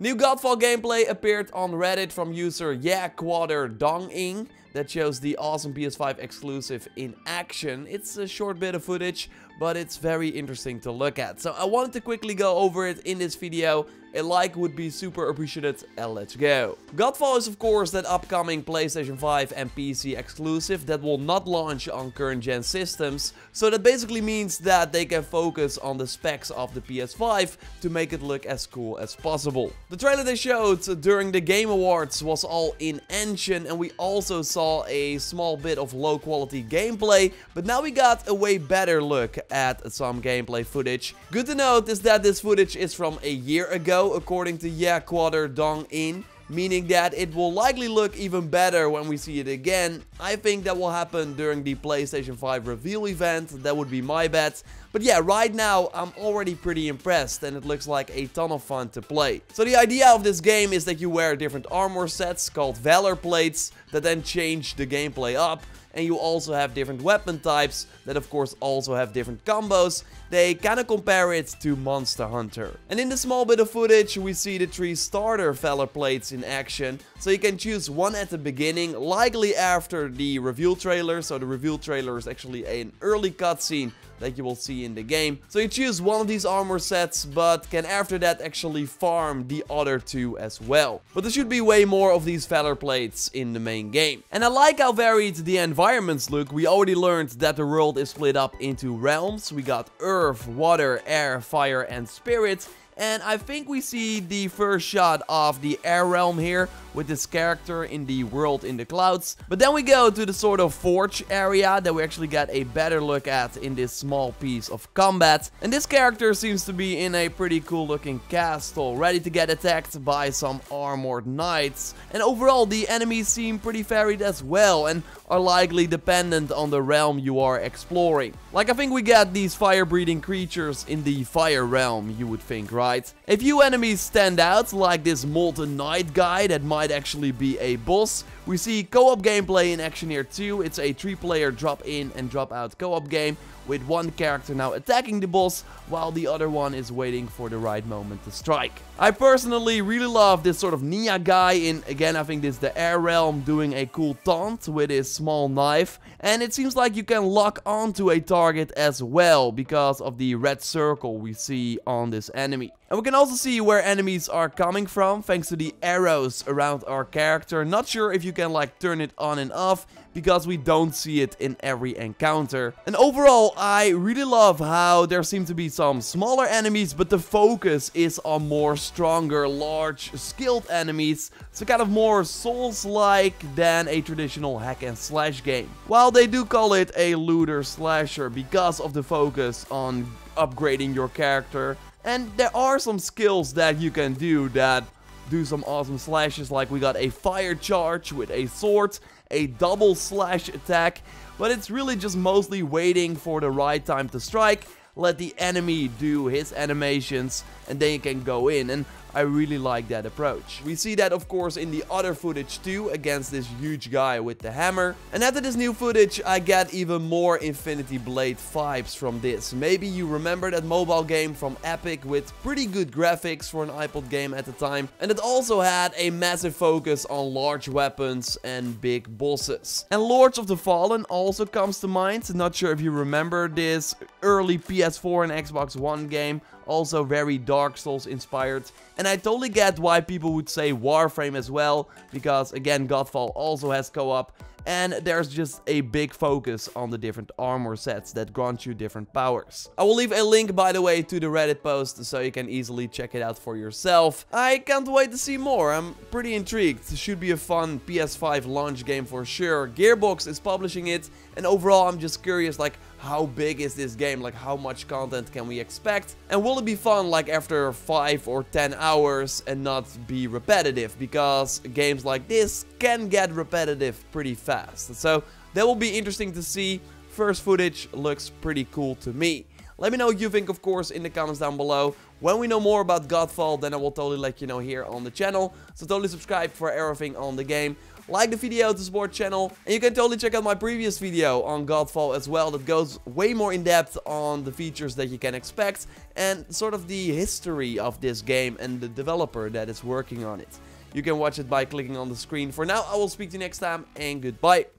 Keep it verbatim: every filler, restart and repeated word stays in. New Godfall gameplay appeared on Reddit from user YeahQuaterDonging that shows the awesome P S five exclusive in action. It's a short bit of footage, but it's very interesting to look at. So I wanted to quickly go over it in this video. A like would be super appreciated, and let's go. Godfall is of course that upcoming PlayStation five and P C exclusive that will not launch on current gen systems. So that basically means that they can focus on the specs of the P S five to make it look as cool as possible. The trailer they showed during the Game Awards was all in engine, and we also saw a small bit of low quality gameplay, but now we got a way better look at some gameplay footage. Good to note is that this footage is from a year ago, according to YeahQuaterDonging, meaning that it will likely look even better when we see it again. I think that will happen during the PlayStation five reveal event. That would be my bet. But yeah, right now I'm already pretty impressed, and it looks like a ton of fun to play. So the idea of this game is that you wear different armor sets called Valor Plates that then change the gameplay up. And you also have different weapon types that of course also have different combos. They kind of compare it to Monster Hunter. And in the small bit of footage we see the three starter Valor Plates in action. So you can choose one at the beginning, likely after the reveal trailer. So the reveal trailer is actually an early cutscene that you will see in the game. So you choose one of these armor sets, but can after that actually farm the other two as well. But there should be way more of these Valor Plates in the main game. And I like how varied the environments look. We already learned that the world is split up into realms. We got earth, water, air, fire and spirit. And I think we see the first shot of the air realm here with this character in the world in the clouds. But then we go to the sort of forge area that we actually got a better look at in this small piece of combat. And this character seems to be in a pretty cool looking castle, ready to get attacked by some armored knights. And overall the enemies seem pretty varied as well, and are likely dependent on the realm you are exploring. Like, I think we got these fire breathing creatures in the fire realm, you would think, right? A few enemies stand out, like this Molten Knight guy that might actually be a boss. We see co-op gameplay in action here too. It's a three player drop-in and drop-out co-op game, with one character now attacking the boss, while the other one is waiting for the right moment to strike. I personally really love this sort of Nia guy in, again, I think this is the air realm, doing a cool taunt with his small knife. And it seems like you can lock onto a target as well, because of the red circle we see on this enemy. And we can also see where enemies are coming from, thanks to the arrows around our character. Not sure if you can like turn it on and off, because we don't see it in every encounter. And overall, I really love how there seem to be some smaller enemies, but the focus is on more stronger, large, skilled enemies. So kind of more Souls-like than a traditional hack and slash game. While they do call it a looter slasher because of the focus on upgrading your character. And there are some skills that you can do that do some awesome slashes, like we got a fire charge with a sword, a double slash attack, but it's really just mostly waiting for the right time to strike, let the enemy do his animations, and then you can go in, and I really like that approach. We see that of course in the other footage too, against this huge guy with the hammer. And after this new footage I get even more Infinity Blade vibes from this. Maybe you remember that mobile game from Epic with pretty good graphics for an iPod game at the time, and it also had a massive focus on large weapons and big bosses. And Lords of the Fallen also comes to mind. Not sure if you remember this early P S four and Xbox One game, also very Dark Souls inspired. And I totally get why people would say Warframe as well, because again Godfall also has co-op, and there's just a big focus on the different armor sets that grant you different powers. I will leave a link, by the way, to the Reddit post, so you can easily check it out for yourself. I can't wait to see more. I'm pretty intrigued. It should be a fun P S five launch game for sure. Gearbox is publishing it, and overall I'm just curious, like, how big is this game? Like, how much content can we expect? And will it be fun, like, after five or ten hours and not be repetitive? Because games like this can get repetitive pretty fast. So that will be interesting to see. First footage looks pretty cool to me. Let me know what you think, of course, in the comments down below. When we know more about Godfall, then I will totally let you know here on the channel. So totally subscribe for everything on the game. like the video to support the channel. And you can totally check out my previous video on Godfall as well. That goes way more in depth on the features that you can expect. And sort of the history of this game and the developer that is working on it. You can watch it by clicking on the screen. For now, I will speak to you next time, and goodbye.